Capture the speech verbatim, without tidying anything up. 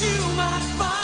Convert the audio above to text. you might find.